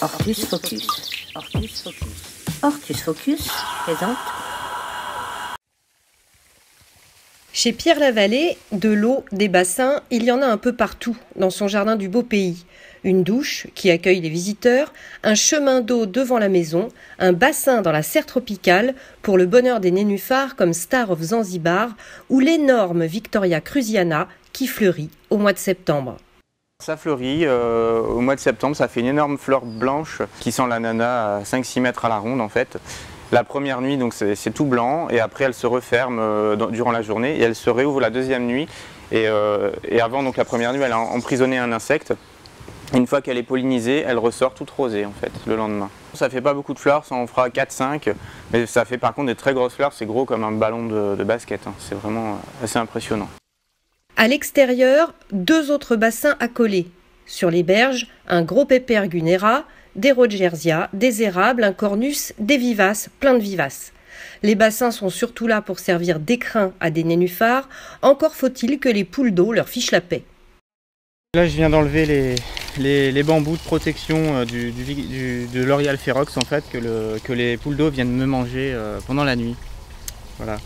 Hortus Focus. Hortus Focus. Hortus Focus présente. Chez Pierre Lavalée, de l'eau, des bassins, il y en a un peu partout dans son jardin du Beau Pays. Une douche qui accueille les visiteurs, un chemin d'eau devant la maison, un bassin dans la serre tropicale pour le bonheur des nénuphars comme Star of Zanzibar ou l'énorme Victoria cruziana qui fleurit au mois de septembre. Ça fleurit au mois de septembre, ça fait une énorme fleur blanche qui sent l'ananas à 5-6 mètres à la ronde en fait. La première nuit, donc c'est tout blanc et après elle se referme durant la journée et elle se réouvre la deuxième nuit. Et avant donc la première nuit, elle a emprisonné un insecte. Une fois qu'elle est pollinisée, elle ressort toute rosée en fait le lendemain. Ça fait pas beaucoup de fleurs, ça en fera 4-5, mais ça fait par contre des très grosses fleurs, c'est gros comme un ballon de basket, hein. C'est vraiment assez impressionnant. À l'extérieur, deux autres bassins accolés. Sur les berges, un gros pépère gunnera, des rogersia, des érables, un cornus, des vivaces, plein de vivaces. Les bassins sont surtout là pour servir d'écrin à des nénuphars, encore faut-il que les poules d'eau leur fichent la paix. Là je viens d'enlever les bambous de protection de l'Orial férox en fait, que les poules d'eau viennent me manger pendant la nuit. Voilà.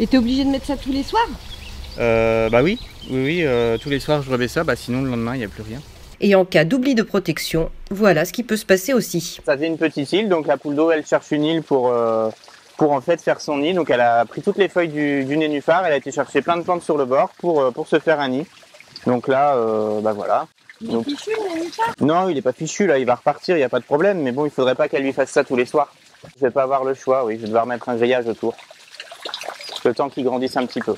Et t'es obligé de mettre ça tous les soirs ? Bah oui, tous les soirs je remets ça, bah sinon le lendemain il n'y a plus rien. Et en cas d'oubli de protection, voilà ce qui peut se passer aussi. Ça fait une petite île, donc la poule d'eau elle cherche une île pour en fait faire son nid. Donc elle a pris toutes les feuilles du nénuphar, elle a été chercher plein de plantes sur le bord pour se faire un nid. Donc là, bah voilà. Il est donc... fichu le nénuphar ? Non, il n'est pas fichu là, il va repartir, il n'y a pas de problème. Mais bon, il ne faudrait pas qu'elle lui fasse ça tous les soirs. Je ne vais pas avoir le choix, oui, je vais devoir mettre un grillage autour. Le temps qu'il grandisse un petit peu.